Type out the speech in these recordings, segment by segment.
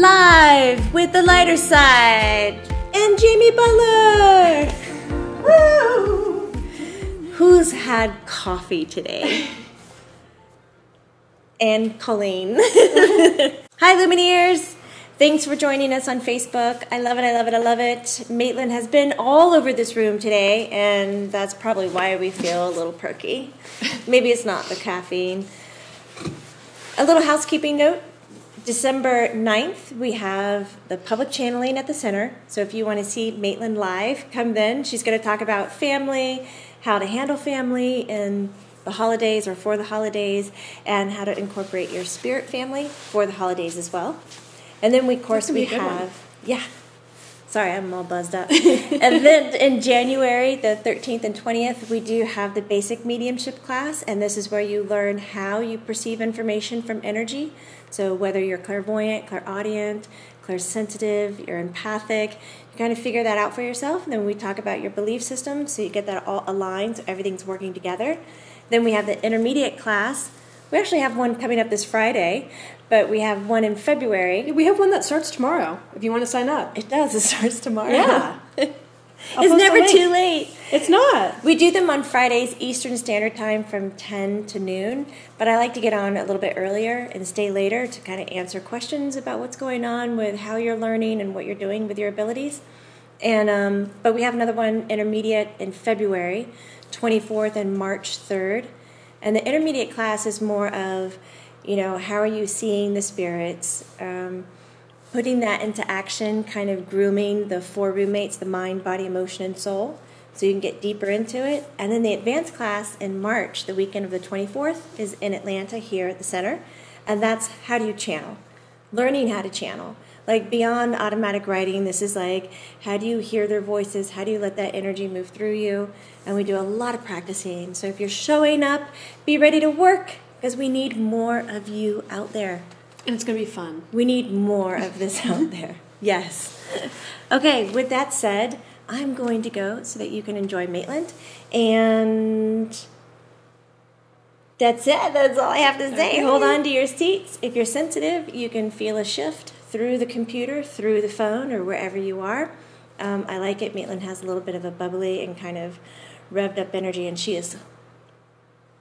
live with the lighter side and Jamie Butler. Woo! Who's had coffee today? And Colleen. Hi, Lumineers. Thanks for joining us on Facebook. I love it, I love it, I love it. Maitland has been all over this room today, and that's probably why we feel a little perky. Maybe it's not the caffeine. A little housekeeping note. December 9th, we have the public channeling at the center. So if you want to see Maitland live, come then. She's going to talk about family, how to handle family in the holidays or for the holidays, and how to incorporate your spirit family for the holidays as well. And then, of course, we have, yeah, sorry, I'm all buzzed up. And then in January, the 13th and 20th, we do have the basic mediumship class. And this is where you learn how you perceive information from energy. So whether you're clairvoyant, clairaudient, clairsensitive, you're empathic, you kind of figure that out for yourself. And then we talk about your belief system so you get that all aligned, so everything's working together. Then we have the intermediate class. We actually have one coming up this Friday, but we have one in February. We have one that starts tomorrow, if you want to sign up. It does. It starts tomorrow. Yeah. It's never too late. It's not. We do them on Fridays, Eastern Standard Time from 10 to noon, but I like to get on a little bit earlier and stay later to kind of answer questions about what's going on with how you're learning and what you're doing with your abilities. And but we have another one, intermediate, in February, 24th and March 3rd. And the intermediate class is more of, you know, how are you seeing the spirits, putting that into action, kind of grooming the four roommates, the mind, body, emotion, and soul, so you can get deeper into it. And then the advanced class in March, the weekend of the 24th, is in Atlanta here at the center. And that's how do you channel, learning how to channel. Like beyond automatic writing, this is like, how do you hear their voices? How do you let that energy move through you? And we do a lot of practicing. So if you're showing up, be ready to work because we need more of you out there. And it's going to be fun. We need more of this out there. Yes. Okay, with that said, I'm going to go so that you can enjoy Maitland. And that's it. That's all I have to say. Okay. Hold on to your seats. If you're sensitive, you can feel a shift through the computer, through the phone, or wherever you are. I like it. Maitland has a little bit of a bubbly and kind of revved up energy, and she is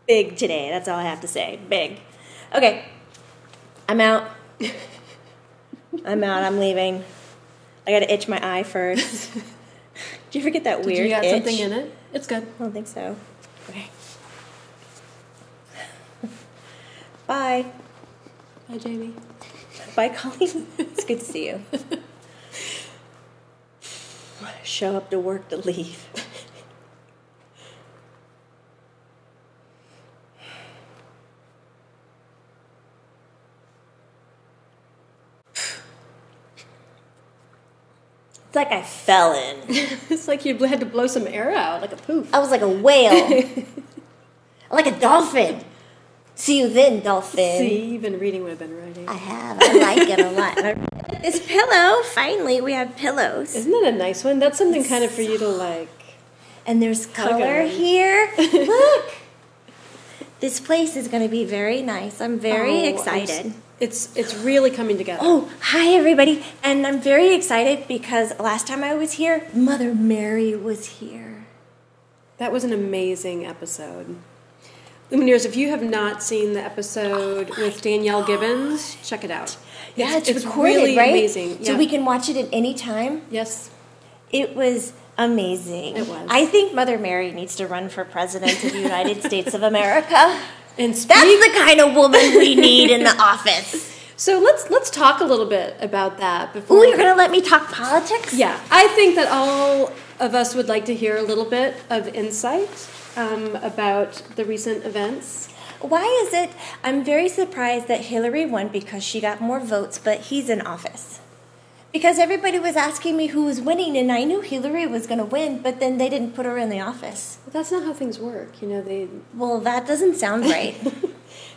big today. That's all I have to say. Big. Okay. I'm out. I'm out. I'm leaving. I got to itch my eye first. Do you forget that weird itch? Did you add something in it? It's good. I don't think so. Okay. Bye. Bye, Jamie. Bye, Colleen. It's good to see you. Show up to work to leave. It's like I fell in. It's like you had to blow some air out, like a poof. I was like a whale. Like a dolphin. See you then, dolphin. See, you've been reading what I've been writing. I have. I like it a lot. This pillow. Finally, we have pillows. Isn't that a nice one? That's something it's kind of for you to like. And there's color here. Look. This place is going to be very nice. I'm very excited. It's really coming together. Oh, hi, everybody. And I'm very excited because last time I was here, Mother Mary was here. That was an amazing episode. Lumineers, if you have not seen the episode with Danielle Gibbons, check it out. Yeah, it's recorded, really amazing. Yeah. So we can watch it at any time? Yes. It was amazing. It was. I think Mother Mary needs to run for president of the United States of America. And that's the kind of woman we need in the office. So let's talk a little bit about that. Before you're going to let me talk politics? Yeah. I think that all of us would like to hear a little bit of insight about the recent events. Why is it? I'm very surprised that Hillary won because she got more votes, but he's in office. Because everybody was asking me who was winning, and I knew Hillary was going to win, but then they didn't put her in the office. But that's not how things work, you know. Well, that doesn't sound right.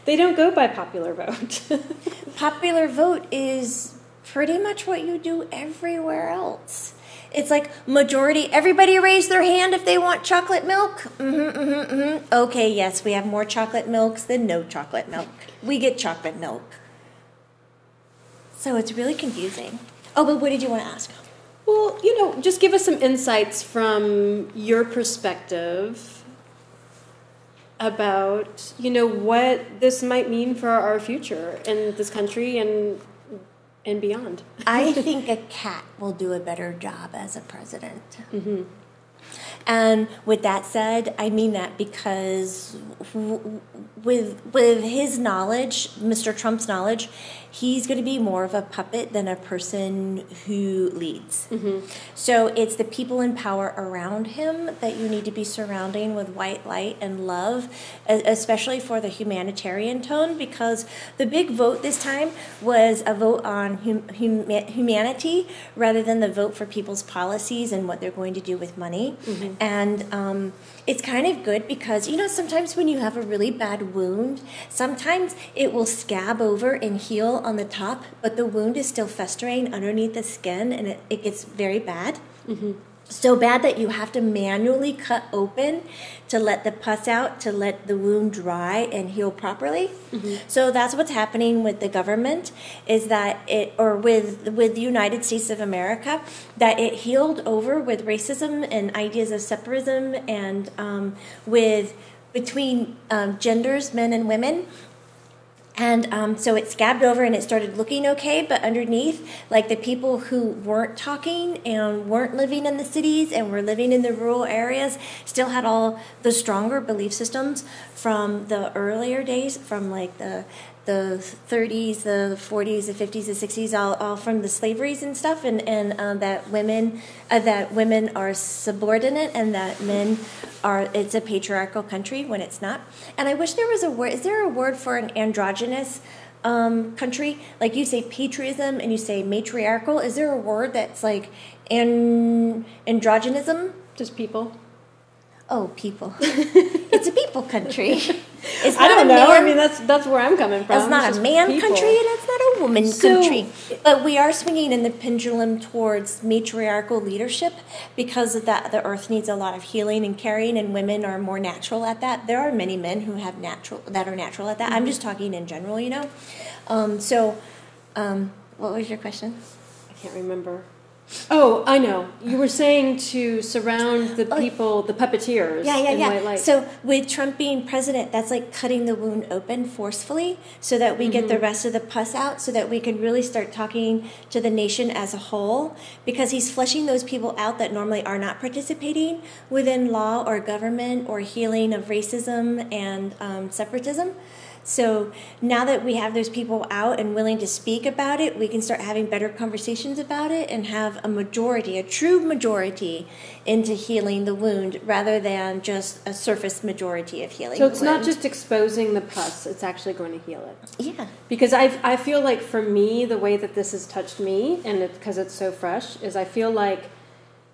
They don't go by popular vote. Popular vote is pretty much what you do everywhere else. It's like majority, everybody raise their hand if they want chocolate milk. Okay, yes, we have more chocolate milks than no chocolate milk. We get chocolate milk. So it's really confusing. Oh, but what did you want to ask? Well, you know, just give us some insights from your perspective about, you know, what this might mean for our future in this country and beyond. I think a cat will do a better job as a president. Mm-hmm. And with that said, I mean that because with his knowledge, Mr. Trump's knowledge, he's going to be more of a puppet than a person who leads. Mm-hmm. So it's the people in power around him that you need to be surrounding with white light and love, especially for the humanitarian tone, because the big vote this time was a vote on humanity rather than the vote for people's policies and what they're going to do with money. Mm-hmm. And it's kind of good because, you know, sometimes when you have a really bad wound, sometimes it will scab over and heal on the top, but the wound is still festering underneath the skin, and it gets very bad. Mm-hmm. So bad that you have to manually cut open to let the pus out, to let the wound dry and heal properly. Mm-hmm. So that's what's happening with the government, is that with the United States of America, that it healed over with racism and ideas of separatism and between genders, men and women. And so it scabbed over and it started looking okay, but underneath, like the people who weren't talking and weren't living in the cities and were living in the rural areas still had all the stronger belief systems from the earlier days, from like the 30s, the 40s, the 50s, the 60s, all from the slaveries and stuff, and that women are subordinate and that men are, it's a patriarchal country when it's not. And I wish there was a word, is there a word for an androgynous country? Like you say patriotism and you say matriarchal, is there a word that's like androgynism? Just people. Oh, people. It's a people country. It's not, I don't know. I mean, that's where I'm coming from. It's not a man country, and it's not a woman country. But we are swinging in the pendulum towards matriarchal leadership because of that. The earth needs a lot of healing and caring, and women are more natural at that. There are many men who have natural at that. Mm-hmm. I'm just talking in general, you know. What was your question? I can't remember. Oh, I know. You were saying to surround the people, the puppeteers. Yeah. In white light. So with Trump being president, that's like cutting the wound open forcefully so that we mm-hmm. get the rest of the pus out so that we can really start talking to the nation as a whole, because he's fleshing those people out that normally are not participating within law or government or healing of racism and separatism. So now that we have those people out and willing to speak about it, we can start having better conversations about it and have a majority, a true majority, into healing the wound rather than just a surface majority of healing the wound. So it's not just exposing the pus, it's actually going to heal it. Yeah. Because I feel like for me, the way that this has touched me, and because it's so fresh, is I feel like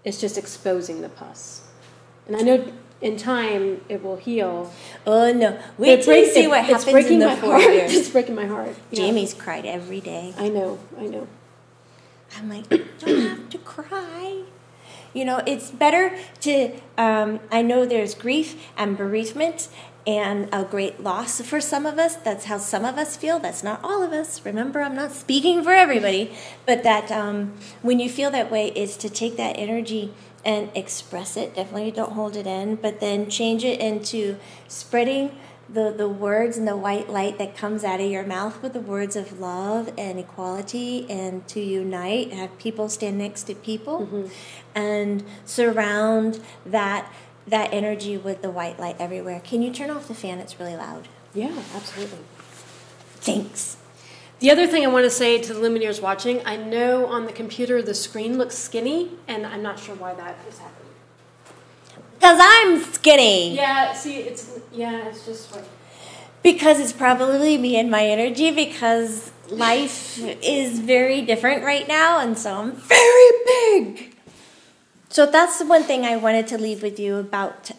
it's just exposing the pus. And I know in time, it will heal. Oh, no. Wait till you see what happens in the 4 years. It's breaking my heart. Jamie's cried every day. I know. I'm like, you don't have to cry. You know, it's better to, I know there's grief and bereavement and a great loss for some of us. That's how some of us feel. That's not all of us. Remember, I'm not speaking for everybody. But that when you feel that way, is to take that energy and express it. Definitely don't hold it in, but then change it into spreading the words and the white light that comes out of your mouth with the words of love and equality, and to unite, have people stand next to people, mm-hmm. and surround that energy with the white light everywhere. Can you turn off the fan? It's really loud. Yeah, absolutely. Thanks. The other thing I want to say to the Lumineers watching, I know on the computer the screen looks skinny, and I'm not sure why that is happening. Because I'm skinny. Yeah, see, it's just like... Because it's probably me and my energy, because life is very different right now, and so I'm very big. So that's the one thing I wanted to leave with you about...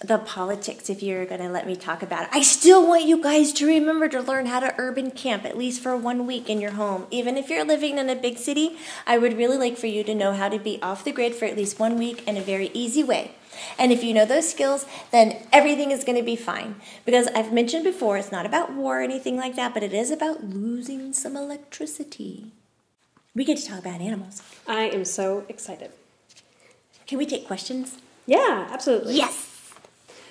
the politics, if you're going to let me talk about it. I still want you guys to remember to learn how to urban camp, at least for 1 week in your home. Even if you're living in a big city, I would really like for you to know how to be off the grid for at least 1 week in a very easy way. And if you know those skills, then everything is going to be fine. Because I've mentioned before, it's not about war or anything like that, but it is about losing some electricity. We get to talk about animals. I am so excited. Can we take questions? Yeah, absolutely. Yes!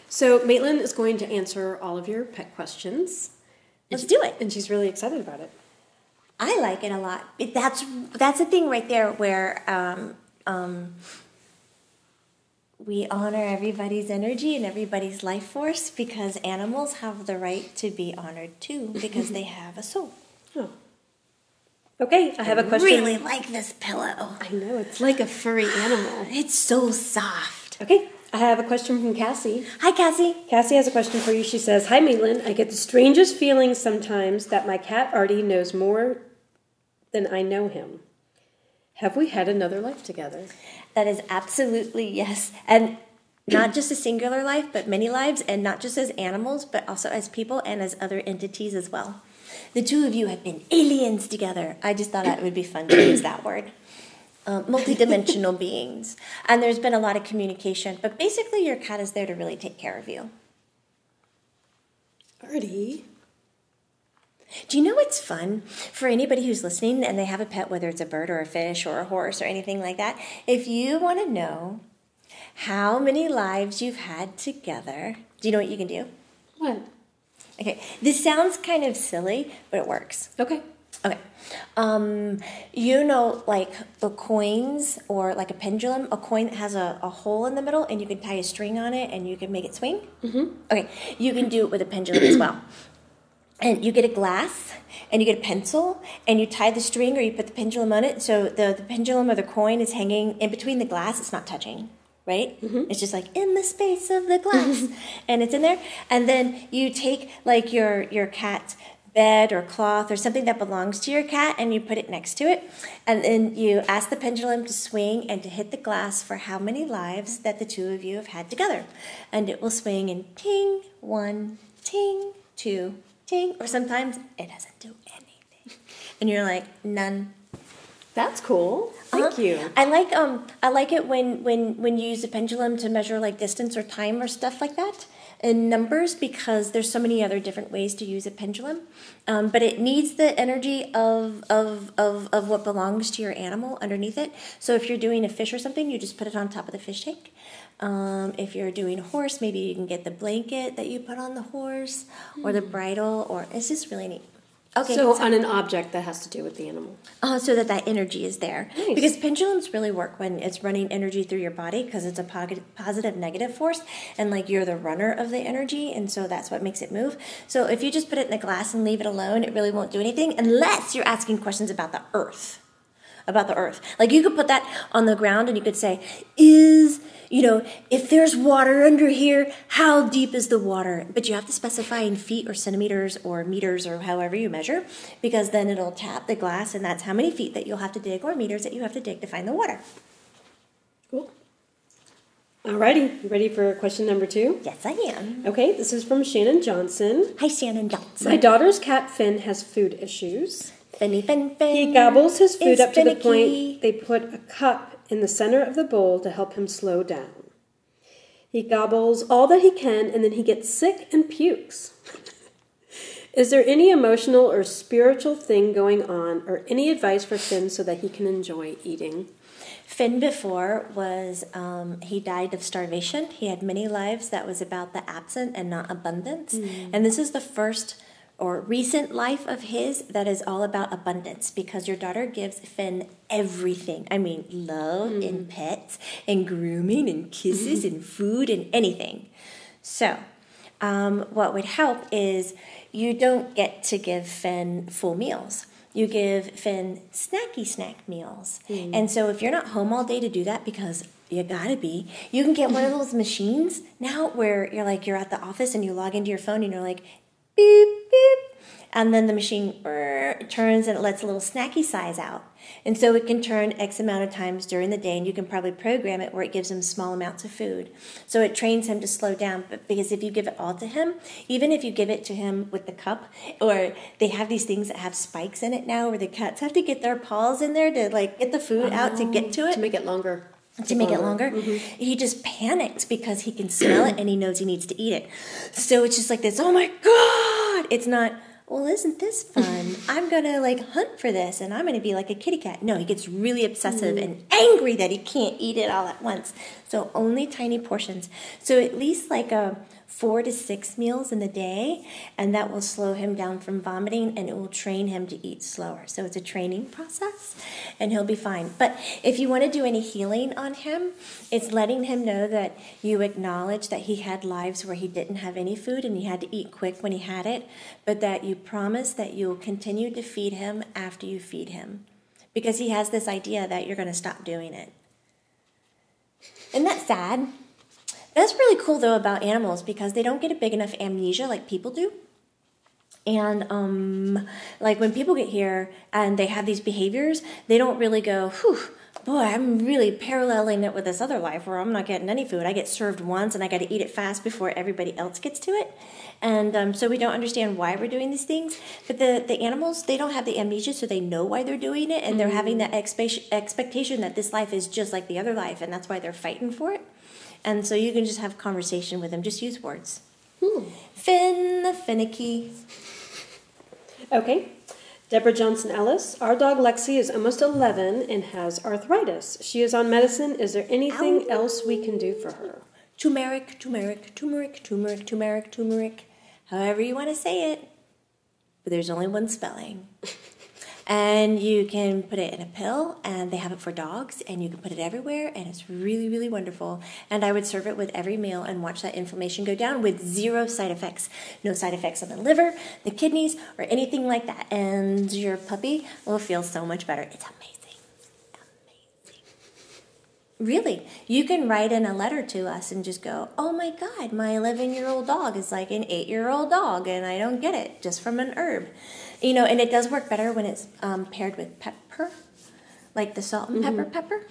So Maitland is going to answer all of your pet questions. Let's do it. And she's really excited about it. I like it a lot. That's a thing right there where we honor everybody's energy and everybody's life force, because animals have the right to be honored too, because they have a soul. Oh. Okay, I have a question. I really like this pillow. I know, it's like a furry animal. It's so soft. Okay. I have a question from Cassie. Hi, Cassie. Cassie has a question for you. She says, hi, Maitland. I get the strangest feeling sometimes that my cat Artie knows more than I know him. Have we had another life together? That is absolutely yes. And not just a singular life, but many lives, and not just as animals, but also as people and as other entities as well. The two of you have been aliens together. I just thought it would be fun to use that word. Multi-dimensional beings. And there's been a lot of communication. But basically, your cat is there to really take care of you. Artie. Do you know what's fun? For anybody who's listening and they have a pet, whether it's a bird or a fish or a horse or anything like that, if you want to know how many lives you've had together, do you know what you can do? What? Okay. This sounds kind of silly, but it works. Okay. Okay, you know, like the coins or like a pendulum, a coin that has a hole in the middle, and you can tie a string on it and you can make it swing? Mm-hmm. Okay, you can do it with a pendulum as well. And you get a glass and you get a pencil and you tie the string or you put the pendulum on it. So the pendulum or the coin is hanging in between the glass. It's not touching, right? Mm-hmm. It's just like in the space of the glass and it's in there. And then you take like your cat's bed or cloth or something that belongs to your cat and you put it next to it, and then you ask the pendulum to swing and to hit the glass for how many lives that the two of you have had together, and it will swing and ting, one, ting, two, ting, or sometimes it doesn't do anything and you're like, none. That's cool. Thank you. I like it when you use a pendulum to measure like distance or time or stuff like that in numbers, because there's so many other different ways to use a pendulum, but it needs the energy of what belongs to your animal underneath it. So if you're doing a fish or something, you just put it on top of the fish tank. If you're doing a horse, maybe you can get the blanket that you put on the horse or the bridle, or it's just really neat. Okay, so on an object that has to do with the animal. So that energy is there. Nice. Because pendulums really work when it's running energy through your body, because it's a positive, negative force, and like you're the runner of the energy, and so that's what makes it move. So if you just put it in a glass and leave it alone, it really won't do anything, unless you're asking questions about the earth. Like you could put that on the ground and you could say, if there's water under here, how deep is the water? But you have to specify in feet or centimeters or meters or however you measure, because then it'll tap the glass and that's how many feet that you'll have to dig or meters that you have to dig to find the water. Cool. Alrighty, you ready for question number 2? Yes, I am. Okay, this is from Shannon Johnson. Hi, Shannon Johnson. My daughter's cat Finn has food issues. Finny, fin, fin. He gobbles his food up to the point they put a cup in the center of the bowl to help him slow down. He gobbles all that he can, and then he gets sick and pukes. Is there any emotional or spiritual thing going on, or any advice for Finn so that he can enjoy eating? Finn before was, he died of starvation. He had many lives that was about the absent and not abundance. Mm. And this is the first or recent life of his that is all about abundance, because your daughter gives Finn everything. I mean, love and pets and grooming and kisses and food and anything. So what would help is you don't get to give Finn full meals. You give Finn snacky snack meals. Mm. And so if you're not home all day to do that, because you gotta be, you can get one of those machines now where you're like, you're at the office and you log into your phone and you're like, beep, beep. And then the machine turns and it lets a little snacky size out. And so it can turn X amount of times during the day, and you can probably program it where it gives him small amounts of food. So it trains him to slow down, because if you give it all to him, even if you give it to him with the cup, or they have these things that have spikes in it now where the cats have to get their paws in there to like get the food out to get to it. To make it longer. to make it longer. Mm-hmm. He just panicked because he can smell it and he knows he needs to eat it. So it's just like this, oh my God. It's not, well, isn't this fun? I'm going to like hunt for this and I'm going to be like a kitty cat. No, he gets really obsessive and angry that he can't eat it all at once. So only tiny portions. So at least like a 4 to 6 meals in the day, and that will slow him down from vomiting and it will train him to eat slower. So it's a training process and he'll be fine. But if you want to do any healing on him, it's letting him know that you acknowledge that he had lives where he didn't have any food and he had to eat quick when he had it, but that you promise that you'll continue to feed him after you feed him, because he has this idea that you're going to stop doing it. And that's sad. That's really cool, though, about animals, because they don't get a big enough amnesia like people do. And, like, when people get here and they have these behaviors, they don't really go, whew, boy, I'm really paralleling it with this other life where I'm not getting any food. I get served once, and I got to eat it fast before everybody else gets to it. And so we don't understand why we're doing these things. But the animals, they don't have the amnesia, so they know why they're doing it, and they're having that expectation that this life is just like the other life, and that's why they're fighting for it. And so you can just have conversation with them. Just use words. Finn the finicky. Okay. Deborah Johnson Ellis. Our dog Lexi is almost 11 and has arthritis. She is on medicine. Is there anything else we can do for her? Turmeric, turmeric, turmeric, turmeric, turmeric, turmeric. However you want to say it. But there's only one spelling. And you can put it in a pill, and they have it for dogs, and you can put it everywhere, and it's really, really wonderful. And I would serve it with every meal and watch that inflammation go down with zero side effects. No side effects on the liver, the kidneys, or anything like that. And your puppy will feel so much better. It's amazing. Amazing. Really. You can write in a letter to us and just go, oh my God, my 11-year-old dog is like an 8-year-old dog, and I don't get it just from an herb. You know, and it does work better when it's paired with pepper, like the salt and pepper.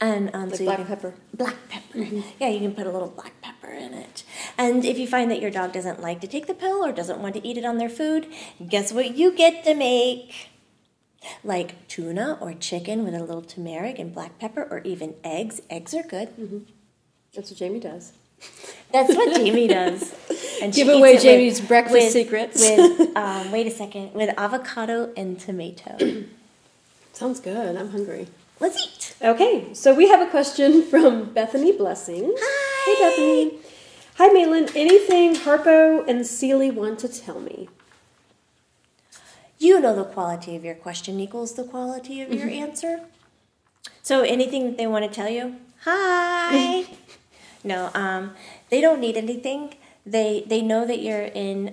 And like so black pepper. Black pepper. Yeah, you can put a little black pepper in it. And if you find that your dog doesn't like to take the pill or doesn't want to eat it on their food, guess what you get to make? Like tuna or chicken with a little turmeric and black pepper, or even eggs. Eggs are good. That's what Jamie does. That's what Jamie does. And give away Jamie's breakfast secrets. Wait a second. With avocado and tomato. Sounds good. I'm hungry. Let's eat. Okay. So we have a question from Bethany Blessing. Hi. Hey, Bethany. Hi, Maitland. Anything Harpo and Seeley want to tell me? You know the quality of your question equals the quality of your answer. So anything that they want to tell you? Hi. No, they don't need anything. They know that you're in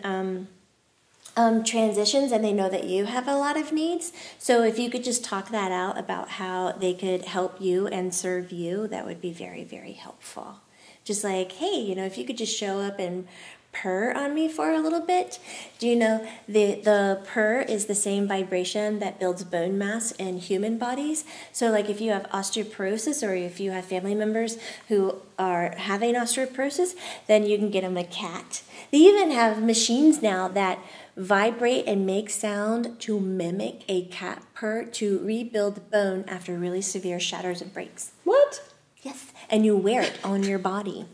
transitions, and they know that you have a lot of needs. So if you could just talk that out about how they could help you and serve you, that would be very, very helpful. Just like, hey, you know, if you could just show up and purr on me for a little bit. Do you know the purr is the same vibration that builds bone mass in human bodies? So like if you have osteoporosis, or if you have family members who are having osteoporosis, then you can get them a cat. They even have machines now that vibrate and make sound to mimic a cat purr to rebuild bone after really severe shatters and breaks. What? Yes. And you wear it on your body.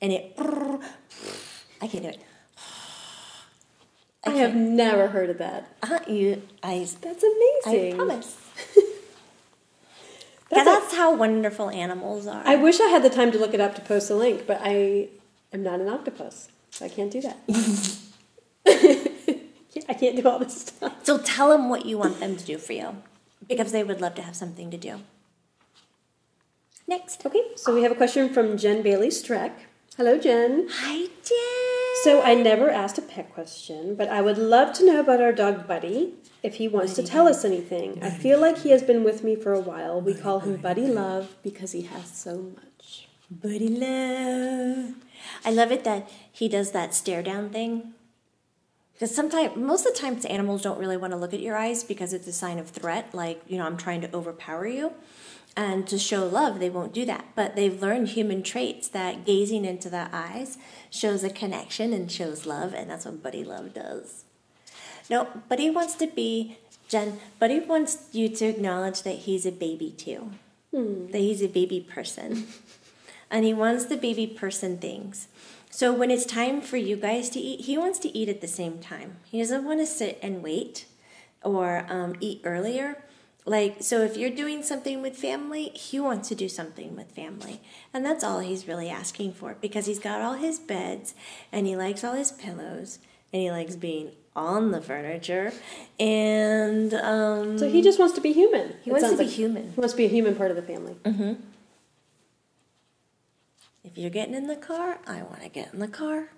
And it... I can't do it. I have never heard of that. That's amazing. I promise. That's how wonderful animals are. I wish I had the time to look it up to post a link, but I am not an octopus, so I can't do that. I can't do all this stuff. So tell them what you want them to do for you, because they would love to have something to do. Next. Okay, so we have a question from Jen Bailey Streck. Hello, Jen. Hi, Jen. So I never asked a pet question, but I would love to know about our dog, Buddy, if he wants to tell us anything. I feel like he has been with me for a while. We call him Buddy Love because he has so much. Buddy Love. I love it that he does that stare down thing. Because sometimes, most of the times, animals don't really want to look at your eyes because it's a sign of threat. Like, you know, I'm trying to overpower you. And to show love, they won't do that. But they've learned human traits that gazing into the eyes shows a connection and shows love. And that's what Buddy Love does. No, Buddy wants to be, Jen, Buddy wants you to acknowledge that he's a baby too. that he's a baby person. And he wants the baby person things. So when it's time for you guys to eat, he wants to eat at the same time. He doesn't want to sit and wait or eat earlier. Like, so if you're doing something with family, he wants to do something with family. And that's all he's really asking for, because he's got all his beds and he likes all his pillows and he likes being on the furniture. And so he just wants to be human. He wants to be human. He wants to be a human part of the family. Mm-hmm. If you're getting in the car, I want to get in the car.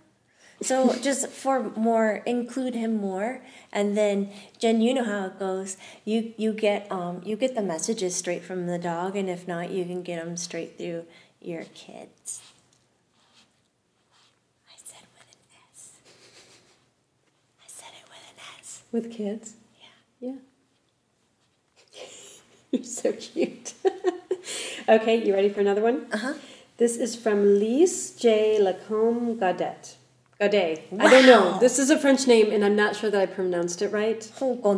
So just for more, include him more. And then, Jen, you know how it goes. You get the messages straight from the dog, and if not, you can get them straight through your kids. I said with an S. I said it with an S. With kids? Yeah. Yeah. You're so cute. Okay, you ready for another one? Uh-huh. This is from Lise Lacombe-Gaudette. Gaudet. Wow. I don't know. This is a French name, and I'm not sure that I pronounced it right. Hello,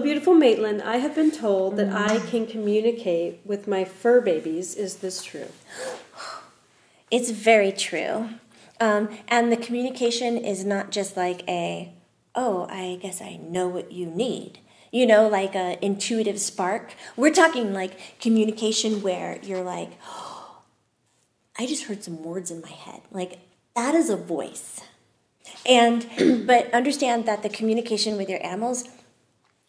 beautiful Maitland. I have been told that I can communicate with my fur babies. Is this true? It's very true. And the communication is not just like a, oh, I guess I know what you need. You know, like an intuitive spark. We're talking like communication where you're like, oh, I just heard some words in my head. Like, that is a voice. And, but understand that the communication with your animals,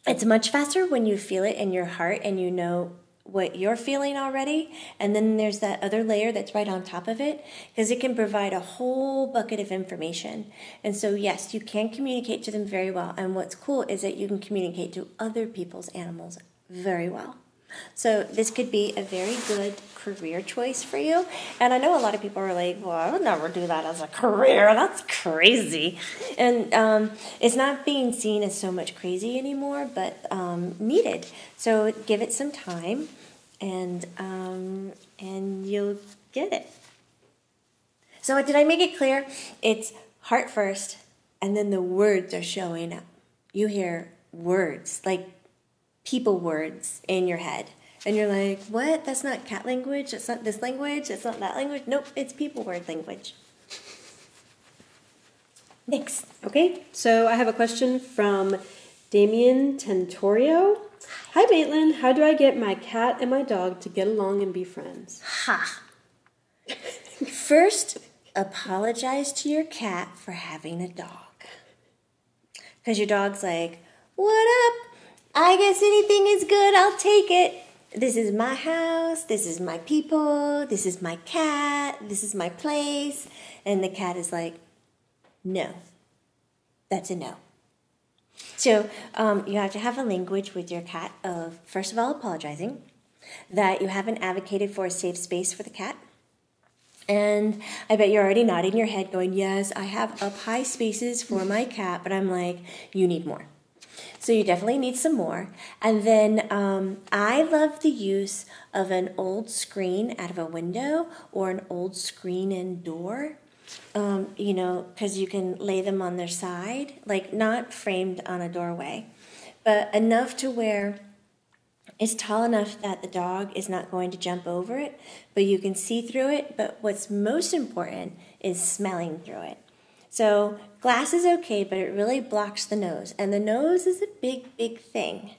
it's much faster when you feel it in your heart and you know what you're feeling already. And then there's that other layer that's right on top of it, because it can provide a whole bucket of information. And so, yes, you can communicate to them very well. And what's cool is that you can communicate to other people's animals very well. So this could be a very good career choice for you. And I know a lot of people are like, well, I would never do that as a career. That's crazy. And it's not being seen as so much crazy anymore, but needed. So give it some time, and you'll get it. So did I make it clear? It's heart first, and then the words are showing up. You hear words, like people words in your head. And you're like, what? That's not cat language. It's not this language. It's not that language. Nope, it's people word language. Next. Okay, so I have a question from Damien Tentorio. Hi, Maitland. How do I get my cat and my dog to get along and be friends? Ha! First, apologize to your cat for having a dog. Because your dog's like, what up? I guess anything is good, I'll take it. This is my house, this is my people, this is my cat, this is my place. And the cat is like, no, that's a no. So you have to have a language with your cat of, first of all, apologizing, that you haven't advocated for a safe space for the cat. And I bet you're already nodding your head going, yes, I have up high spaces for my cat, but I'm like, you need more. So you definitely need some more. And then I love the use of an old screen out of a window or an old screen in door, you know, because you can lay them on their side, like not framed on a doorway, but enough to where it's tall enough that the dog is not going to jump over it, but you can see through it. But what's most important is smelling through it. So glass is okay, but it really blocks the nose. And the nose is a big, big thing.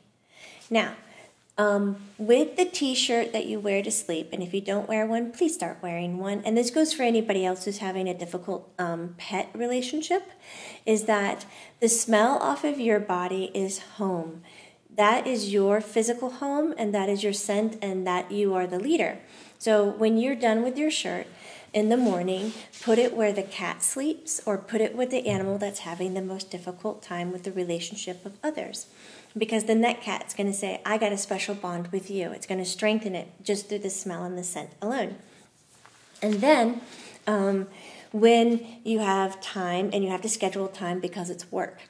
Now, with the t-shirt that you wear to sleep, and if you don't wear one, please start wearing one. And this goes for anybody else who's having a difficult pet relationship, is that the smell off of your body is home. That is your physical home, and that is your scent, and that you are the leader. So when you're done with your shirt, in the morning, put it where the cat sleeps, or put it with the animal that's having the most difficult time with the relationship of others. Because then that cat's going to say, I got a special bond with you. It's going to strengthen it just through the smell and the scent alone. And then when you have time, and you have to schedule time because it's work,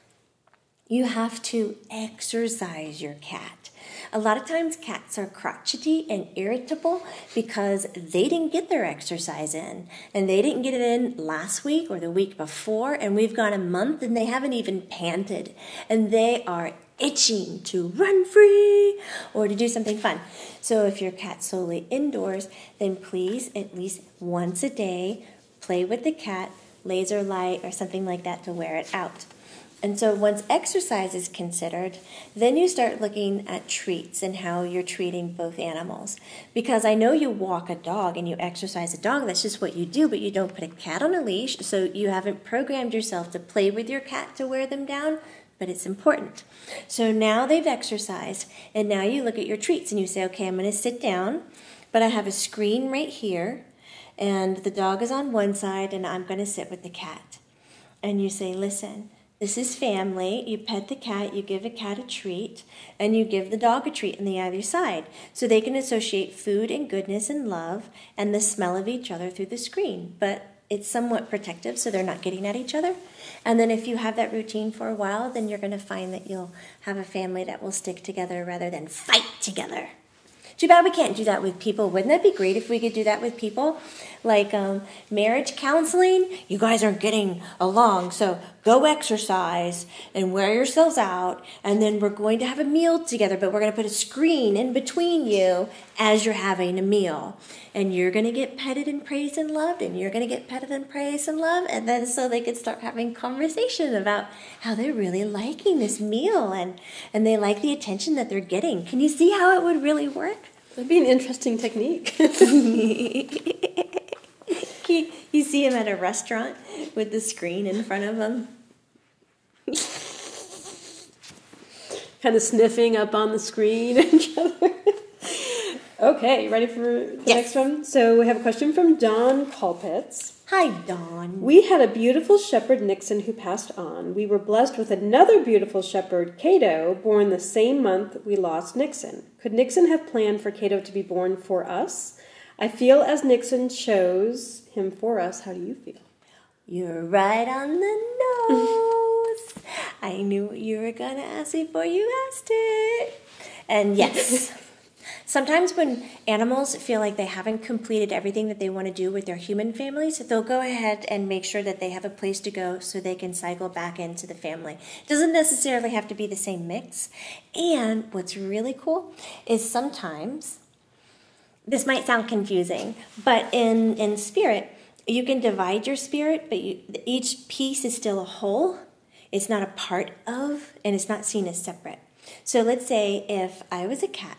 you have to exercise your cat. A lot of times cats are crotchety and irritable because they didn't get their exercise in, and they didn't get it in last week or the week before, and we've gone a month and they haven't even panted, and they are itching to run free or to do something fun. So if your cat's solely indoors, then please at least once a day play with the cat, laser light or something like that to wear it out. And so once exercise is considered, then you start looking at treats and how you're treating both animals. Because I know you walk a dog and you exercise a dog, that's just what you do, but you don't put a cat on a leash, so you haven't programmed yourself to play with your cat to wear them down, but it's important. So now they've exercised, and now you look at your treats and you say, okay, I'm going to sit down, but I have a screen right here, and the dog is on one side, and I'm going to sit with the cat. And you say, listen, this is family. You pet the cat, you give a cat a treat, and you give the dog a treat on the other side. So they can associate food and goodness and love and the smell of each other through the screen. But it's somewhat protective, so they're not getting at each other. And then if you have that routine for a while, then you're going to find that you'll have a family that will stick together rather than fight together. Too bad we can't do that with people. Wouldn't that be great if we could do that with people? Like marriage counseling, you guys aren't getting along, so go exercise and wear yourselves out, and then we're going to have a meal together, but we're going to put a screen in between you as you're having a meal. And you're going to get petted and praised and loved, and you're going to get petted and praised and loved, and then so they could start having conversation about how they're really liking this meal, and they like the attention that they're getting. Can you see how it would really work? That'd be an interesting technique. You see him at a restaurant with the screen in front of him. Kind of sniffing up on the screen at each other. Okay, ready for the next one? So we have a question from Don Culpitz. Hi, Don. We had a beautiful shepherd, Nixon, who passed on. We were blessed with another beautiful shepherd, Cato, born the same month we lost Nixon. Could Nixon have planned for Cato to be born for us? I feel as Nixon chose him for us. How do you feel? You're right on the nose. I knew what you were going to ask before you asked it. And yes. Sometimes when animals feel like they haven't completed everything that they want to do with their human families, they'll go ahead and make sure that they have a place to go so they can cycle back into the family. It doesn't necessarily have to be the same mix. And what's really cool is sometimes... this might sound confusing, but in spirit, you can divide your spirit, but each piece is still a whole. It's not a part of, and it's not seen as separate. So let's say if I was a cat,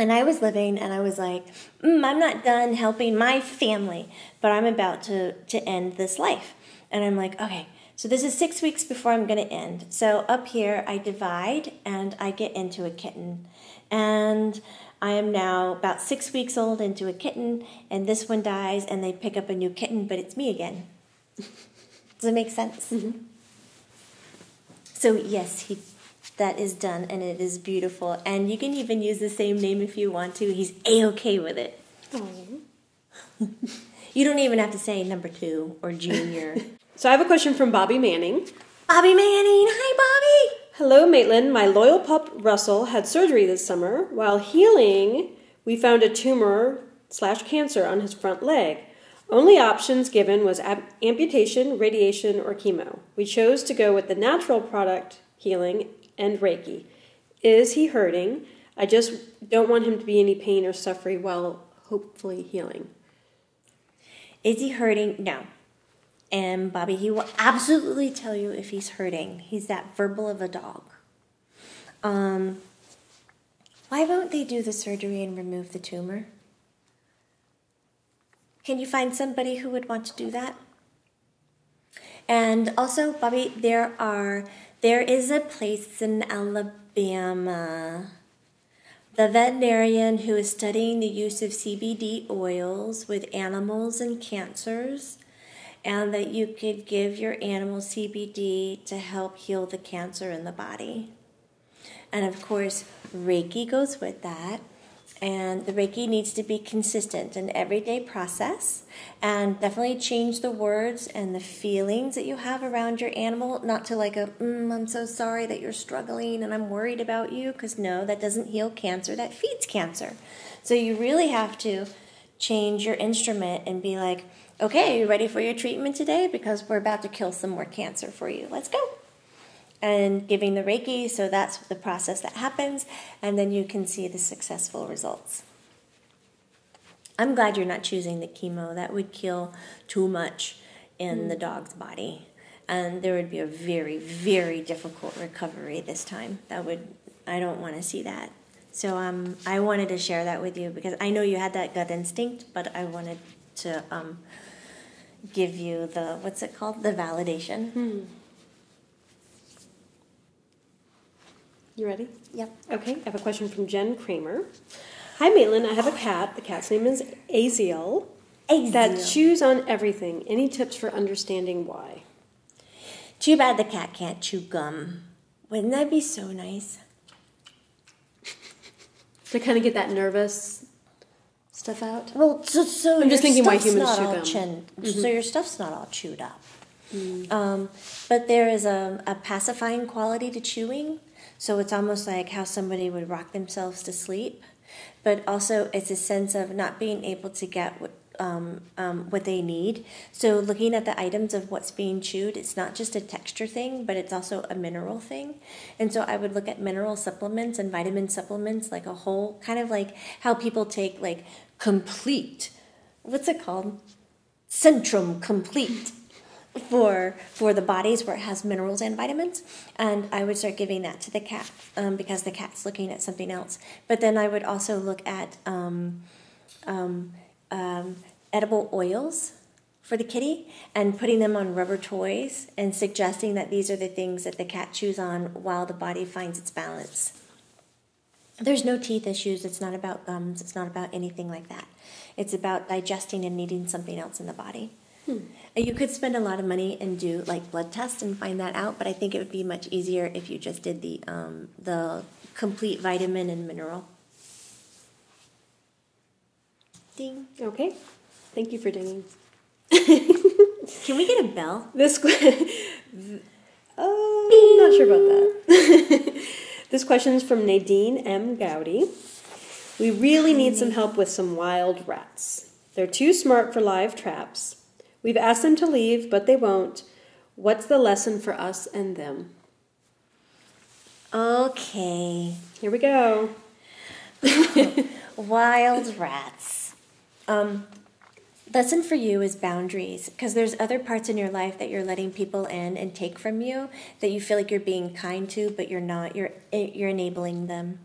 and I was living, and I was like, I'm not done helping my family, but I'm about to end this life. And I'm like, okay, so this is 6 weeks before I'm going to end. So up here, I divide, and I get into a kitten. And... I am now about 6 weeks old into a kitten, and this one dies, and they pick up a new kitten, but it's me again. Does it make sense? Mm-hmm. So yes, that is done, and it is beautiful. And you can even use the same name if you want to. He's A-okay with it. You don't even have to say number 2 or junior. So I have a question from Bobby Manning. Bobby Manning! Hi, Bobby! Hello, Maitland. My loyal pup, Russell, had surgery this summer. While healing, we found a tumor/cancer on his front leg. Only options given was amputation, radiation, or chemo. We chose to go with the natural product healing and Reiki. Is he hurting? I just don't want him to be any pain or suffering while hopefully healing. Is he hurting? No. And Bobby, he will absolutely tell you if he's hurting. He's that verbal of a dog. Why won't they do the surgery and remove the tumor? Can you find somebody who would want to do that? And also, Bobby, there is a place in Alabama. The veterinarian who is studying the use of CBD oils with animals and cancers, and that you could give your animal CBD to help heal the cancer in the body. And of course, Reiki goes with that. and the Reiki needs to be consistent, an everyday process, and definitely change the words and the feelings that you have around your animal, not to like a, I'm so sorry that you're struggling and I'm worried about you, because no, that doesn't heal cancer, that feeds cancer. So you really have to change your instrument and be like, okay, you ready for your treatment today? Because we're about to kill some more cancer for you. Let's go. And giving the Reiki, so that's the process that happens, and then you can see the successful results. I'm glad you're not choosing the chemo. That would kill too much in the dog's body, and there would be a very, very difficult recovery this time. That would, I don't want to see that. So I wanted to share that with you because I know you had that gut instinct, but I wanted to give you the, what's it called, the validation. You ready? Yep. Okay, I have a question from Jen Kramer. Hi, Maitland. I have a cat. The cat's name is Aziel. Aziel. That chews on everything. Any tips for understanding why? Too bad the cat can't chew gum. Wouldn't that be so nice? To kind of get that nervous stuff out? Well, so I'm just thinking why humans chew gum. So your stuff's not all chewed up. But there is a pacifying quality to chewing. So it's almost like how somebody would rock themselves to sleep, but also it's a sense of not being able to get what they need. So looking at the items of what's being chewed, it's not just a texture thing, but it's also a mineral thing. And so I would look at mineral supplements and vitamin supplements, like a whole, kind of like how people take like complete, what's it called? Centrum Complete. For the bodies where it has minerals and vitamins, and I would start giving that to the cat because the cat's looking at something else. But then I would also look at edible oils for the kitty and putting them on rubber toys and suggesting that these are the things that the cat chews on while the body finds its balance. There's no teeth issues. It's not about gums. It's not about anything like that. It's about digesting and needing something else in the body. You could spend a lot of money and do like blood tests and find that out, but I think it would be much easier if you just did the complete vitamin and mineral. Ding. Okay. Thank you for dinging. Can we get a bell? This I'm not sure about that. This question is from Nadine M. Gowdy. We really need some help with some wild rats. They're too smart for live traps. We've asked them to leave, but they won't. What's the lesson for us and them? Okay. Here we go. Wild rats. Lesson for you is boundaries, because there's other parts in your life that you're letting people in and take from you that you feel like you're being kind to, but you're not. You're enabling them.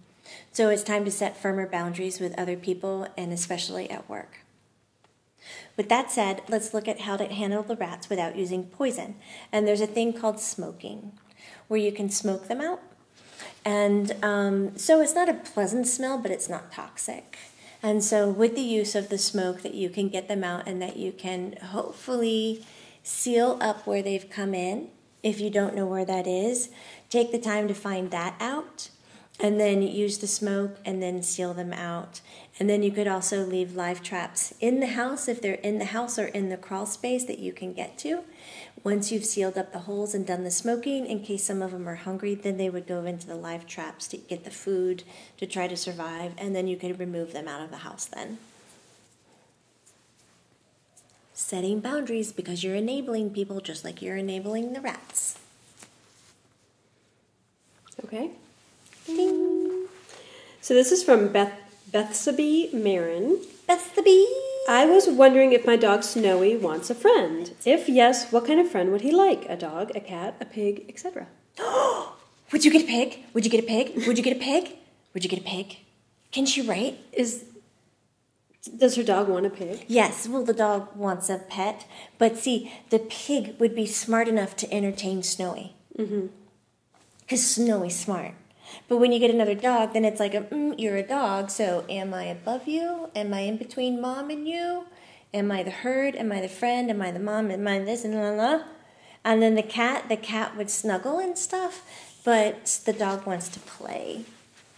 So it's time to set firmer boundaries with other people and especially at work. With that said, let's look at how to handle the rats without using poison. And there's a thing called smoking, where you can smoke them out. And so it's not a pleasant smell, but it's not toxic. And so with the use of the smoke that you can get them out and that you can hopefully seal up where they've come in, if you don't know where that is, take the time to find that out. And then use the smoke and then seal them out. And then you could also leave live traps in the house if they're in the house or in the crawl space that you can get to. Once you've sealed up the holes and done the smoking, in case some of them are hungry, then they would go into the live traps to get the food to try to survive. And then you could remove them out of the house then. Setting boundaries because you're enabling people just like you're enabling the rats. Okay. Ding. So this is from Bethsheba Marin. Bethsheba! I was wondering if my dog Snowy wants a friend. If yes, what kind of friend would he like? A dog, a cat, a pig, etc. Would you get a pig? Would you get a pig? Would you get a pig? Would you get a pig? Can she write? Does her dog want a pig? Yes, well, the dog wants a pet. But see, the pig would be smart enough to entertain Snowy. Because Snowy's smart. But when you get another dog, then it's like, you're a dog, so am I above you? Am I in between mom and you? Am I the herd? Am I the friend? Am I the mom? Am I this? And and then the cat would snuggle and stuff, but the dog wants to play.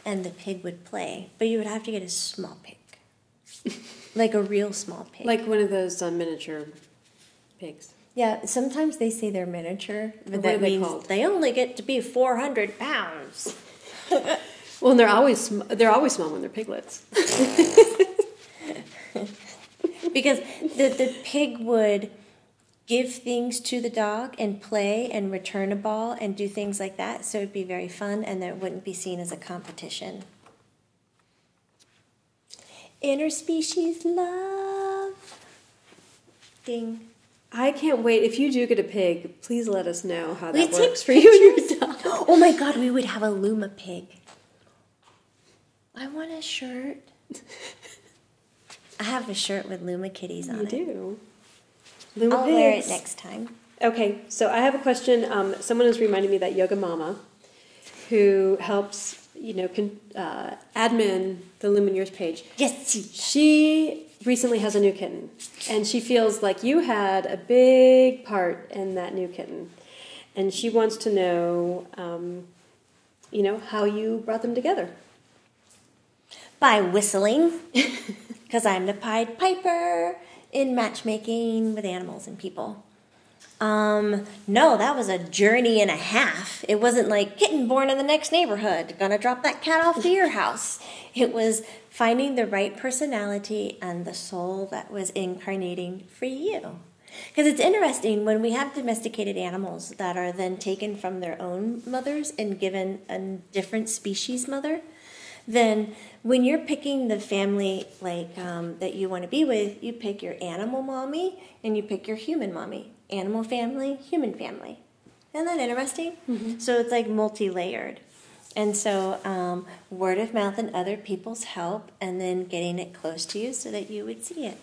and the pig would play, but you would have to get a small pig, like a real small pig. Like one of those miniature pigs. Yeah, sometimes they say they're miniature, but that means they only get to be 400 pounds. Well, and they're always small when they're piglets. Because the pig would give things to the dog and play and return a ball and do things like that, so it would be very fun and it wouldn't be seen as a competition. Interspecies love. Ding. I can't wait. If you do get a pig, please let us know how that works for you and your dog. Oh my God, we would have a Luma pig. I want a shirt. I have a shirt with Luma kitties on it. You do. Luma pigs. I'll wear it next time. Okay, so I have a question. Someone has reminded me that Yoga Mama, who helps, admin the Luminiare's page. Yes. She recently has a new kitten, and she feels like you had a big part in that new kitten, and she wants to know, how you brought them together. By whistling, because I'm the Pied Piper in matchmaking with animals and people. No, that was a journey and a half. It wasn't like kitten born in the next neighborhood, gonna drop that cat off to your house. It was finding the right personality and the soul that was incarnating for you. Because it's interesting, when we have domesticated animals that are then taken from their own mothers and given a different species mother, then when you're picking the family that you want to be with, you pick your animal mommy and you pick your human mommy. Animal family, human family. Isn't that interesting? Mm-hmm. So it's like multi-layered. And so word of mouth and other people's help, and then getting it close to you so that you would see it.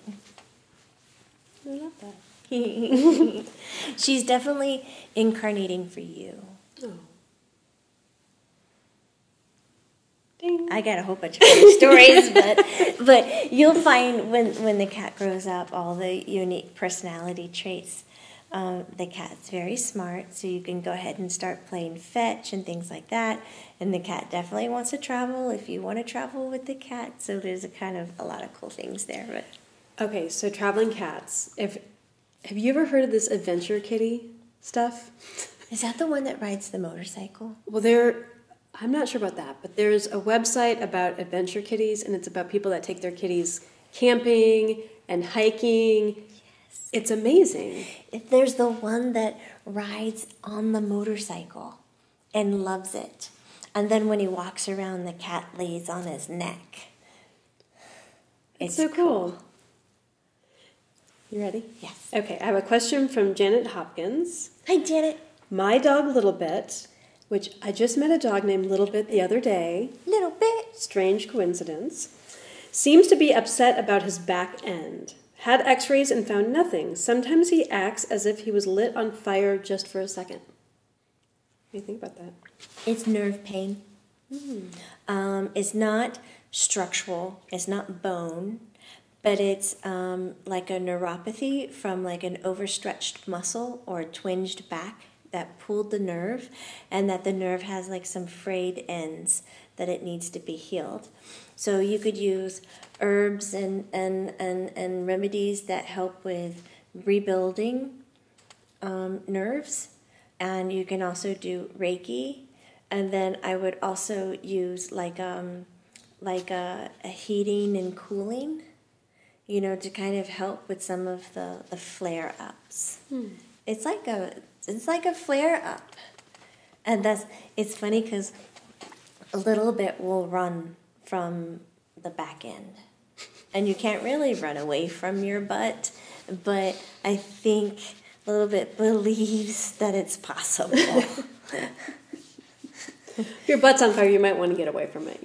I love that. She's definitely incarnating for you. Oh. Ding. I got a whole bunch of stories, but you'll find when the cat grows up, all the unique personality traits. The cat's very smart, so you can go ahead and start playing fetch and things like that. And the cat definitely wants to travel if you want to travel with the cat. So there's a lot of cool things there. But. Okay, so traveling cats. Have you ever heard of this adventure kitty stuff? Is that the one that rides the motorcycle? Well, I'm not sure about that, but there's a website about adventure kitties, and it's about people that take their kitties camping and hiking. It's amazing. If there's the one that rides on the motorcycle and loves it. And then when he walks around, the cat lays on his neck. It's so cool. You ready? Yes. Okay, I have a question from Janet Hopkins. Hi, Janet. My dog, Little Bit, which I just met a dog named Little Bit the other day. Little Bit. Strange coincidence. Seems to be upset about his back end. Had x-rays and found nothing. Sometimes he acts as if he was lit on fire just for a second. What do you think about that? It's nerve pain. Mm. It's not structural. It's not bone. But it's like a neuropathy from like an overstretched muscle or a twinged back that pulled the nerve, and that the nerve has like some frayed ends that it needs to be healed. So you could use herbs and remedies that help with rebuilding nerves, and you can also do Reiki, and then I would also use a heating and cooling, to kind of help with some of the flare ups. Hmm. It's like a flare up, and it's funny because a Little Bit will run from the back end, and you can't really run away from your butt, but I think a Little Bit believes that it's possible. If your butt's on fire, you might want to get away from it,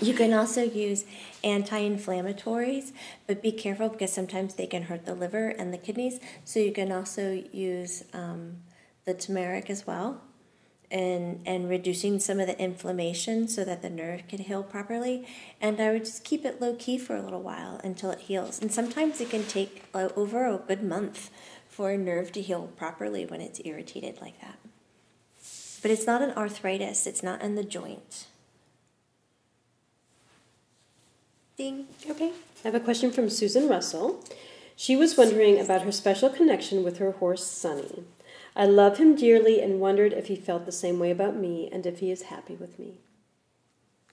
You can also use anti-inflammatories, but be careful because sometimes they can hurt the liver and the kidneys. So you can also use the turmeric as well, and reducing some of the inflammation so that the nerve can heal properly. And I would just keep it low-key for a little while until it heals. And sometimes it can take over a good month for a nerve to heal properly when it's irritated like that. But it's not an arthritis. It's not in the joint. Ding. Okay. I have a question from Susan Russell. She was wondering about her special connection with her horse, Sunny. I love him dearly and wondered if he felt the same way about me and if he is happy with me.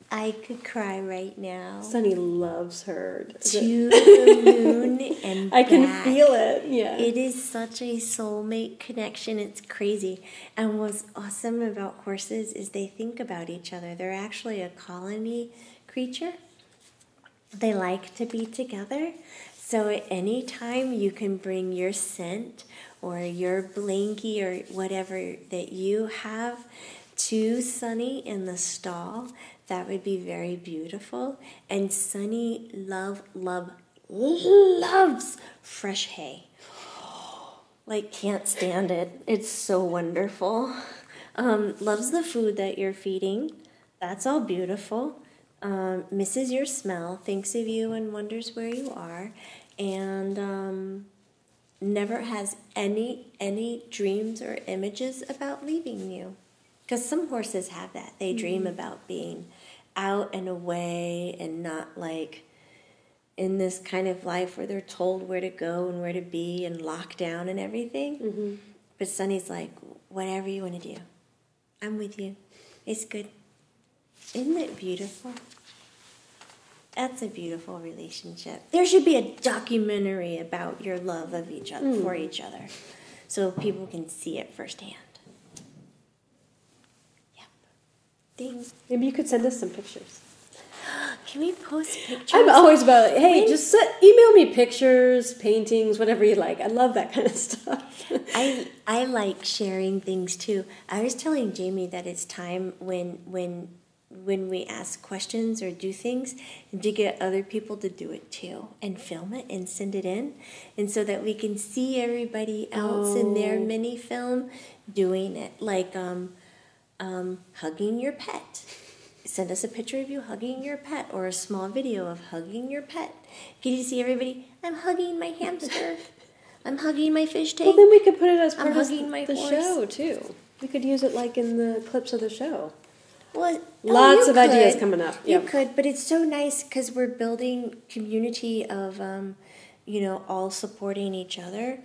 I could cry right now. Sunny loves her. To the moon and back. I can feel it. Yeah. It is such a soulmate connection. It's crazy. And what's awesome about horses is they think about each other. They're actually a colony creature. They like to be together. So at any time you can bring your scent or your blankie or whatever that you have to Sunny in the stall. That would be very beautiful. And Sunny loves fresh hay. Like can't stand it. It's so wonderful. Loves the food that you're feeding. That's all beautiful. Misses your smell, thinks of you and wonders where you are, and never has any dreams or images about leaving you. Because some horses have that. They dream about being out and away and not like in this kind of life where they're told where to go and where to be and locked down and everything. Mm-hmm. But Sunny's like, whatever you want to do, I'm with you. It's good. Isn't it beautiful? That's a beautiful relationship. There should be a documentary about your love of each other, for each other, so people can see it firsthand. Yep. Ding. Maybe you could send us some pictures. Can we post pictures? I'm always about, hey, just email me pictures, paintings, whatever you like. I love that kind of stuff. I like sharing things too. I was telling Jamie that it's time when we ask questions or do things to get other people to do it too and film it and send it in, and so that we can see everybody else in their mini film doing it, like hugging your pet. Send us a picture of you hugging your pet or a small video of hugging your pet. Can you see everybody? I'm hugging my hamster. I'm hugging my fish tank. Well, then we could put it as part of the show too. We could use it like in the clips of the show. Well, lots of ideas coming up. Yep. You could, but it's so nice because we're building community of, all supporting each other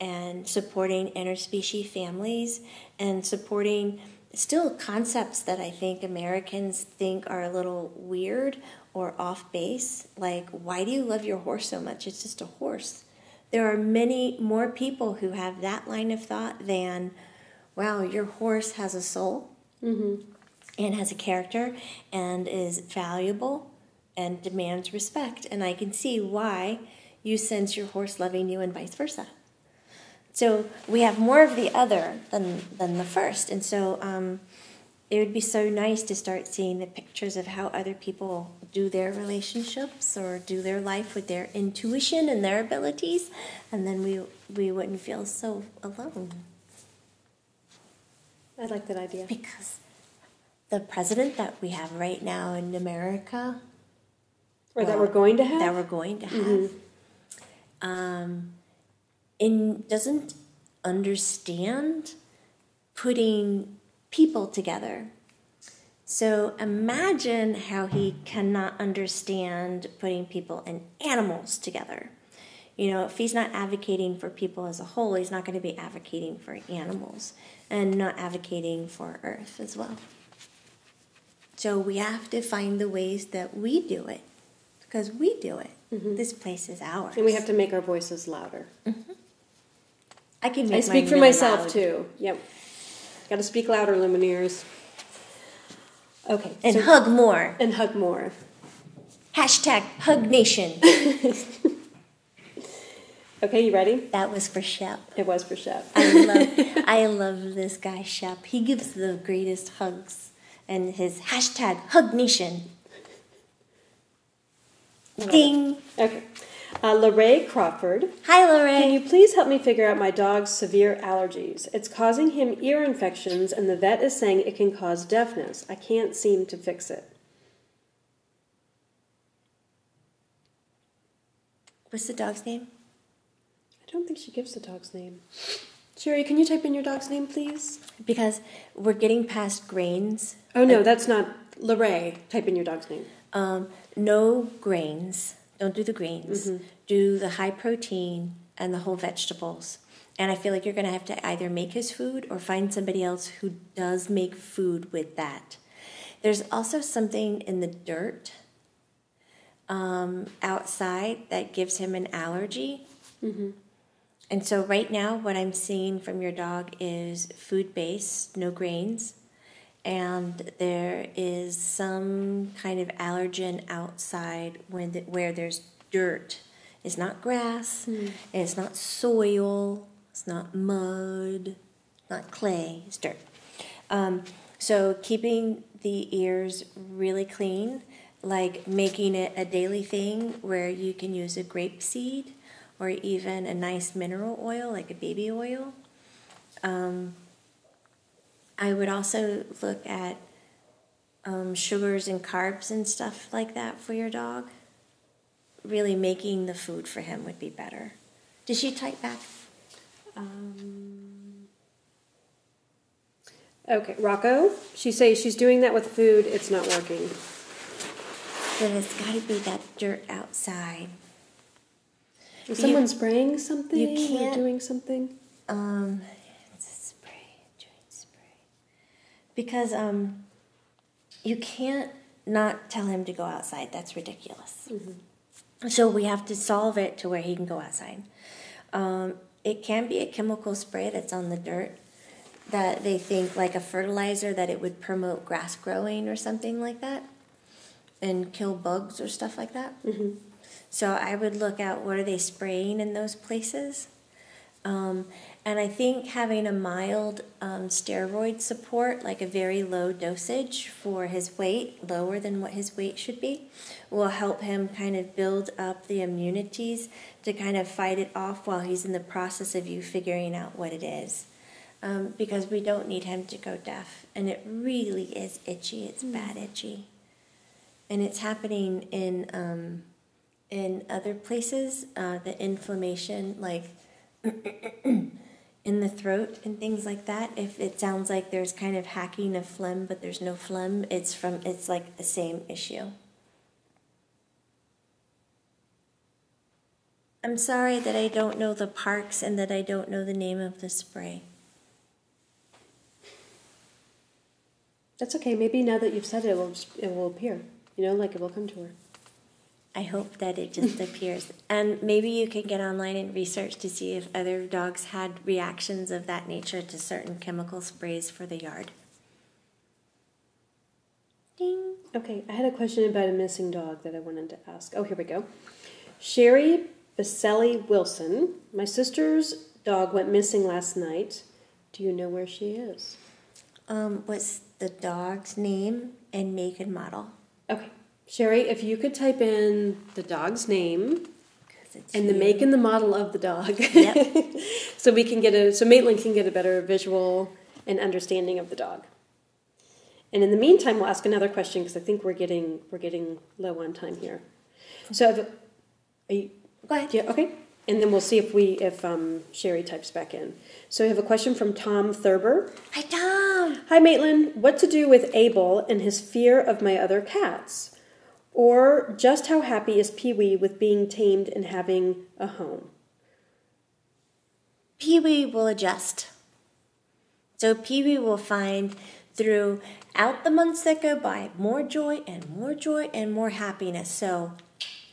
and supporting interspecies families and supporting still concepts that I think Americans think are a little weird or off base. Like, why do you love your horse so much? It's just a horse. There are many more people who have that line of thought than, wow, your horse has a soul. Mm-hmm. And has a character and is valuable and demands respect. And I can see why you sense your horse loving you and vice versa. So we have more of the other than the first. And so it would be so nice to start seeing the pictures of how other people do their relationships or do their life with their intuition and their abilities. And then we wouldn't feel so alone. I like that idea. Because the president that we have right now in America, or that we're going to have, doesn't understand putting people together. So imagine how he cannot understand putting people and animals together. You know, if he's not advocating for people as a whole, he's not going to be advocating for animals and not advocating for Earth as well. So we have to find the ways that we do it, because we do it. Mm-hmm. This place is ours. And we have to make our voices louder. Mm-hmm. I speak for myself loud. Too. Yep. Got to speak louder, Lumineers. Okay. And hug more. And hug more. Hashtag Hug Nation. Okay, you ready? That was for Shep. It was for Shep. I love this guy, Shep. He gives the greatest hugs. And his hashtag Hug Nation. Ding. Okay. Larae Crawford. Hi, Larae. Can you please help me figure out my dog's severe allergies? It's causing him ear infections, and the vet is saying it can cause deafness. I can't seem to fix it. What's the dog's name? I don't think she gives the dog's name. Sherry, can you type in your dog's name, please? Because we're getting past grains. Oh, no, that's not Larae. Type in your dog's name. No grains. Don't do the grains. Mm-hmm. Do the high protein and the whole vegetables. And I feel like you're going to have to either make his food or find somebody else who does make food with that. There's also something in the dirt outside that gives him an allergy. Mm-hmm. And so right now what I'm seeing from your dog is food-based, no grains, and there is some kind of allergen outside where there's dirt. It's not grass, and it's not soil, it's not mud, not clay, it's dirt. So keeping the ears really clean, like making it a daily thing where you can use a grape seed or even a nice mineral oil, like a baby oil. I would also look at sugars and carbs and stuff like that for your dog. Really making the food for him would be better. Did she type back? Okay, Rocco, she says she's doing that with food. It's not working. But it's got to be that dirt outside. Is someone spraying something? You can't. Or doing something? It's a spray, joint spray. Because you can't not tell him to go outside. That's ridiculous. Mm-hmm. So we have to solve it to where he can go outside. It can be a chemical spray that's on the dirt that they think, like a fertilizer, that it would promote grass growing or something like that and kill bugs or stuff like that. Mm-hmm. So I would look at what are they spraying in those places. And I think having a mild steroid support, like a very low dosage for his weight, lower than what his weight should be, will help him kind of build up the immunities to kind of fight it off while he's in the process of you figuring out what it is. Because we don't need him to go deaf. And it really is itchy. It's bad itchy. And it's happening in other places, the inflammation, like in the throat and things like that. If it sounds like there's kind of hacking of phlegm, but there's no phlegm, it's like the same issue. I'm sorry that I don't know the parks and that I don't know the name of the spray. That's okay. Maybe now that you've said it, it will appear. Like it will come to her. I hope that it just appears. And maybe you can get online and research to see if other dogs had reactions of that nature to certain chemical sprays for the yard. Ding. Okay, I had a question about a missing dog that I wanted to ask. Oh, here we go. Sherry Baselli Wilson. My sister's dog went missing last night. Do you know where she is? What's the dog's name and make and model? Okay. Sherry, if you could type in the dog's name and the make and the model of the dog, yep. So Maitland can get a better visual and understanding of the dog. And in the meantime, we'll ask another question because I think we're getting low on time here. So, go ahead. Yeah, okay. And then we'll see if Sherry types back in. So we have a question from Tom Thurber. Hi, Tom. Hi, Maitland. What to do with Abel and his fear of my other cats? Or just how happy is Pee-wee with being tamed and having a home? Pee-wee will adjust. So Pee-wee will find throughout the months that go by more joy and more joy and more happiness. So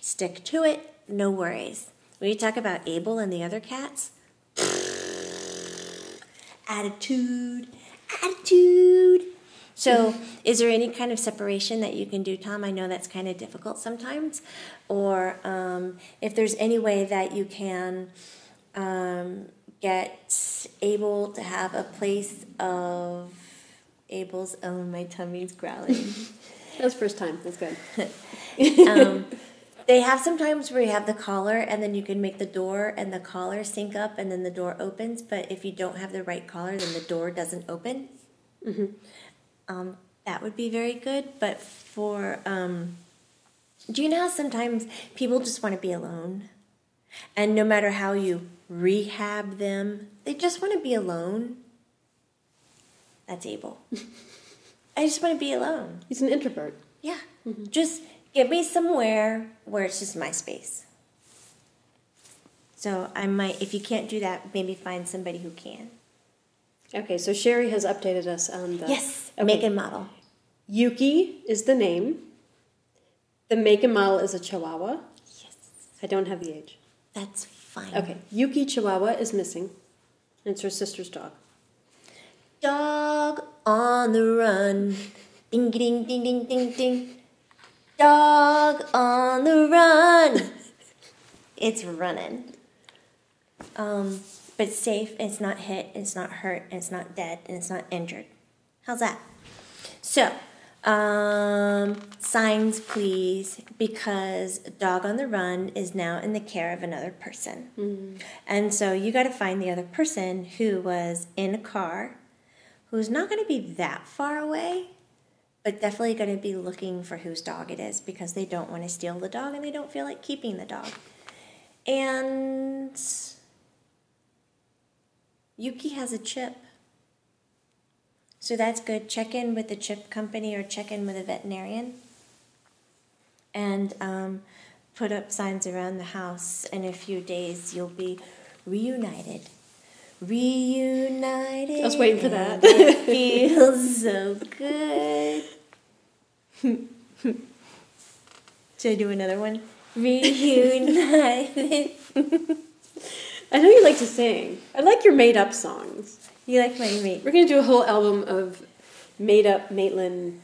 stick to it. No worries. When you talk about Abel and the other cats, attitude. So is there any kind of separation that you can do, Tom? I know that's kind of difficult sometimes. Or if there's any way that you can get Abel to have a place of Abel's own. My tummy's growling. That was first time. That's good. They have some times where you have the collar and then you can make the door and the collar sync up and then the door opens. But if you don't have the right collar, then the door doesn't open. Mm-hmm. That would be very good. But for, do you know how sometimes people just want to be alone? And no matter how you rehab them, they just want to be alone. That's Abel. I just want to be alone. He's an introvert. Yeah. Mm-hmm. Just Get me somewhere where it's just my space. So I might, if you can't do that, maybe find somebody who can. Okay, so Sherry has updated us on the... Yes, okay. Make and model. Yuki is the name. The make and model is a Chihuahua. Yes. I don't have the age. That's fine. Okay, Yuki Chihuahua is missing. It's her sister's dog. Dog on the run. Ding, ding, ding, ding, ding, ding. Dog on the run. It's running. But it's safe, it's not hit, it's not hurt, it's not dead, and it's not injured. How's that? So, signs, please, because dog on the run is now in the care of another person. Mm-hmm. And so you got to find the other person who was in a car, who's not going to be that far away, but definitely going to be looking for whose dog it is because they don't want to steal the dog and they don't feel like keeping the dog. And... Yuki has a chip, so that's good. Check in with the chip company or check in with a veterinarian and put up signs around the house. In a few days, you'll be reunited. Reunited. I was waiting for that. It feels so good. Should I do another one? Reunited. I know you like to sing. I like your made-up songs. You like my mate. We're going to do a whole album of made-up Maitland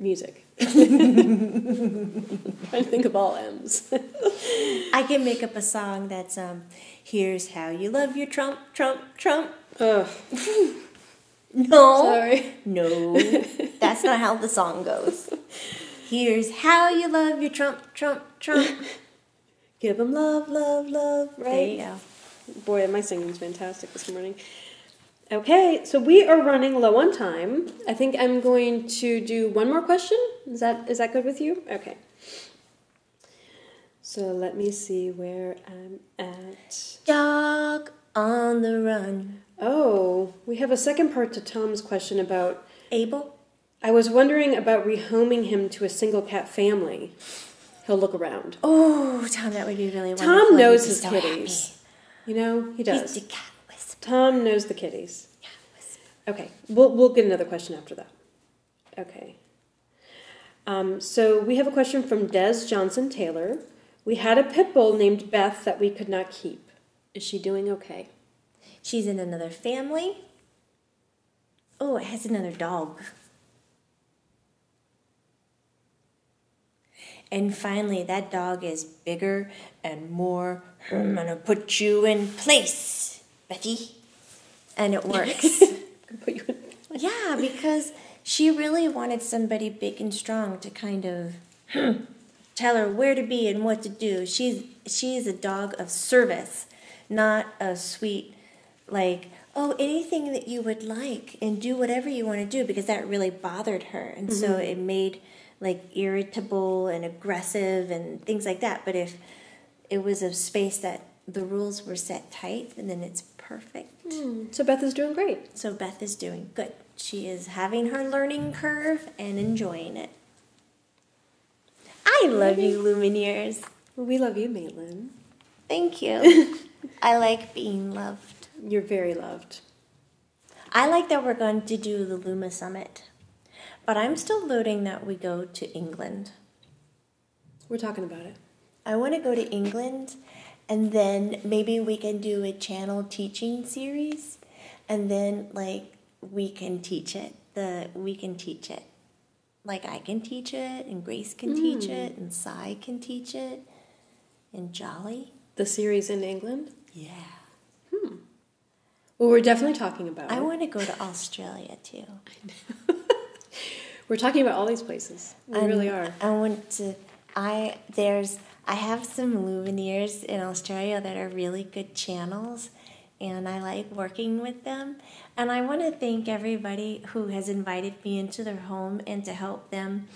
music. I'm trying to think of all M's. I can make up a song that's, here's how you love your Trump, Trump, Trump. Ugh. No. Sorry. No. That's not how the song goes. Here's how you love your Trump, Trump, Trump. Give them love, love, love, right? There you go. Boy, my singing's fantastic this morning. Okay, so we are running low on time. I think I'm going to do one more question. Is that good with you? Okay. So let me see where I'm at. Dog on the run. Oh, we have a second part to Tom's question about... Abel? I was wondering about rehoming him to a single cat family. He'll look around. Oh, Tom, that would be really wonderful. Tom knows his kitties. You know, he does. He's the cat whisperer. Tom knows the kitties. Cat whisperer. Okay, we'll get another question after that. Okay. So we have a question from Des Johnson Taylor. We had a pit bull named Beth that we could not keep. Is she doing okay? She's in another family. Oh, it has another dog. And finally, that dog is bigger and more, I'm going to put you in place, Betty. And it works. Put you in place. Yeah, because she really wanted somebody big and strong to kind of tell her where to be and what to do. She's a dog of service, not a sweet, like, oh, anything that you would like and do whatever you want to do, because that really bothered her. And mm-hmm. So it made... like irritable and aggressive and things like that. But if it was a space that the rules were set tight, and then it's perfect. Mm. So Beth is doing great. So Beth is doing good. She is having her learning curve and enjoying it. I love you, Luminiares. We love you, Maitland. Thank you. I like being loved. You're very loved. I like that we're going to do the Luma Summit. But I'm still loading that we go to England. We're talking about it. I want to go to England, and then maybe we can do a channel teaching series, and then like we can teach it. Like I can teach it, and Grace can teach it, and Sai can teach it, and Jolly. The series in England? Yeah. Hmm. Well, we're definitely talking about it. I want to go to Australia too. I know. We're talking about all these places. We really are. I have some Luminiares in Australia that are really good channels, and I like working with them. And I want to thank everybody who has invited me into their home and to help them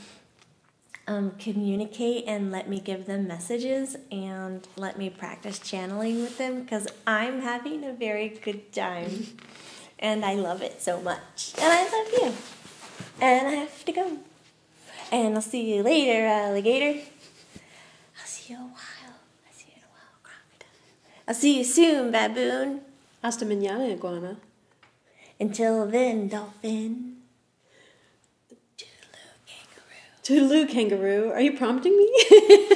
communicate and let me give them messages and let me practice channeling with them because I'm having a very good time, and I love it so much. And I love you. And I have to go. And I'll see you later, alligator. I'll see you in a while. I'll see you in a while, crocodile. I'll see you soon, baboon. Hasta mañana, iguana. Until then, dolphin. Toodaloo, kangaroo. Are you prompting me?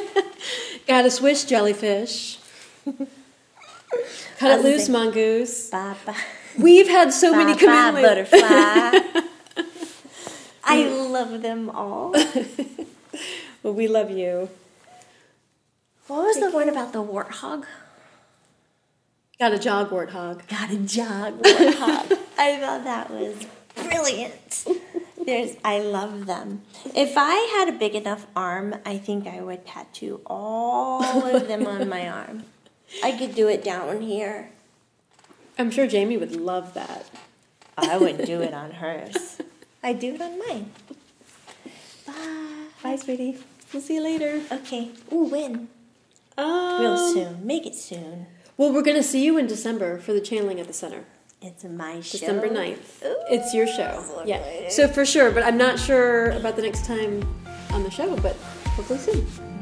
Gotta swish, jellyfish. Cut it loose, mongoose. Bye, bye. We've had so many commitments. Butterfly. I love them all. Well, we love you. What was the one about the warthog? Gotta jog, warthog. Gotta jog, warthog. I thought that was brilliant. I love them. If I had a big enough arm, I think I would tattoo all of them on my arm. I could do it down here. I'm sure Jamie would love that. I would do it on hers. I'd do it on mine. Bye. Bye, sweetie. We'll see you later. Okay. Ooh, when? Real soon. Make it soon. Well, we're going to see you in December for the channeling at the center. It's my show. December 9th. Ooh, it's your show. Yeah. Later. So for sure, but I'm not sure about the next time on the show, but hopefully soon.